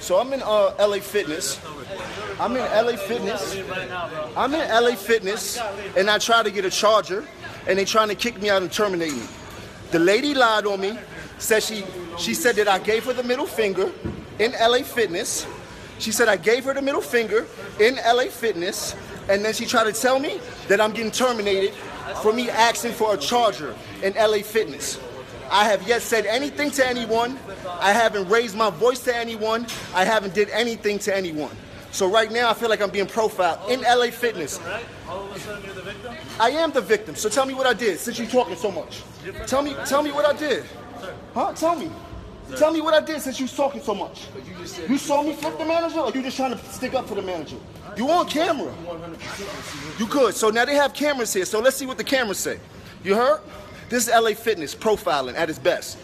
So I'm in LA Fitness. I'm in LA Fitness. I'm in LA Fitness, and I tried to get a charger, and they trying to kick me out and terminate me. The lady lied on me. Said she said that I gave her the middle finger in LA Fitness. She said I gave her the middle finger in LA Fitness, and then she tried to tell me that I'm getting terminated for me asking for a charger in LA Fitness. I have yet said anything to anyone. I haven't raised my voice to anyone. I haven't did anything to anyone. So right now I feel like I'm being profiled in LA Fitness. All of a sudden you're the victim? I am the victim. So tell me what I did since you're talking so much. Tell me what I did. Huh? Tell me. Sir. Tell me what I did since you was talking so much. But you just said you saw me flip the manager, or you just trying to stick up for the manager? Right. You on camera. 100%. You could. So now they have cameras here. So let's see what the cameras say. You heard? This is LA Fitness profiling at its best.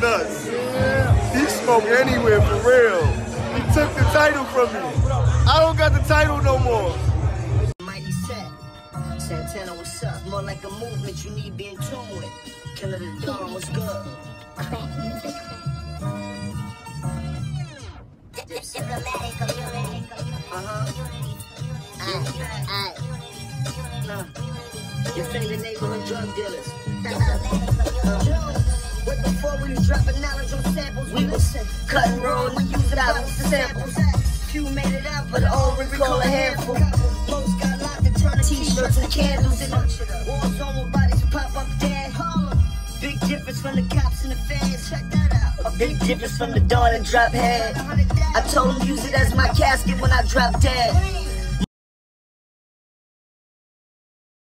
Nuts. He smoked anywhere for real. He took the title from me. I don't got the title no more. Mighty set. Santana, what's up? More like a movement you need being tuned with. Killer the Dawn, what's good? Your favorite neighborhood drug dealers. What the fuck when you dropping knowledge on samples? We was cutting roll and using our own samples. Few made it out, but all we recall a handful. Most got locked and turned t-shirts and candles in them. Walls on with bodies pop up dead. Big difference from the cops and the fans. Check that out. A big difference from the Dawn and drop head. I told him use it as my casket when I drop dead.